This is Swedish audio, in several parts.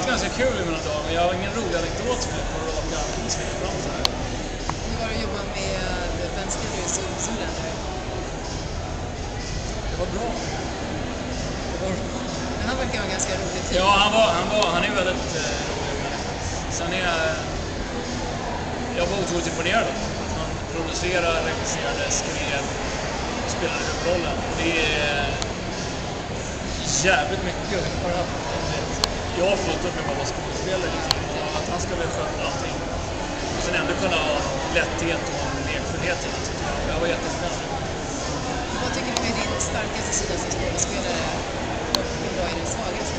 haft ganska kul i mina dagar, men jag har ingen rolig anekdot med på raka svinga fram så här. Hur var det att jobba med vänskaplig solsidan? Det var bra. Men han verkar vara ganska rolig till. Ja, han är väldigt rolig. Sen är jag var otroligt imponerad av att han producerade, regisserade, skrev och spelade huvudrollen. Det är jävligt mycket. Jag har fått upp med bara skådespelare och att han ska väl sköta allting. Och sen ändå kunna ha lätthet och lekfullhet i det, tycker jag. Jag var jättespännande. Vad tycker du är din starkaste sida som skådespelare och vad är din svagaste?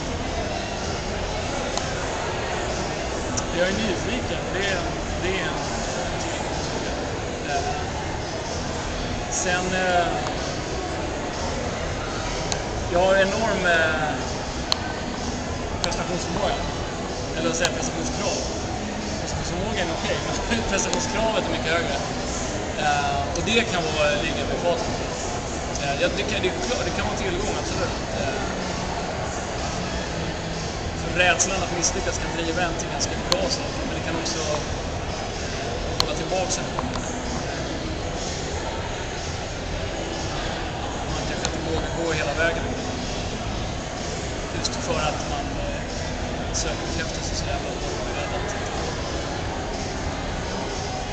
Jag är nyfiken. Det är en ting. Sen... jag har enorm... prestationsförmåga. Eller att säga prestationskrav. Prestationsförmågan är okej, men prestationskravet är mycket högre. Och det kan vara ligga med fasen. Det kan vara tillgång, absolut. Rädslan att misslyckas kan driva en till ganska bra saker, men det kan också hålla tillbaka sig. Man kanske inte vågar gå hela vägen. Just för att man söker kraften så jävla hårt.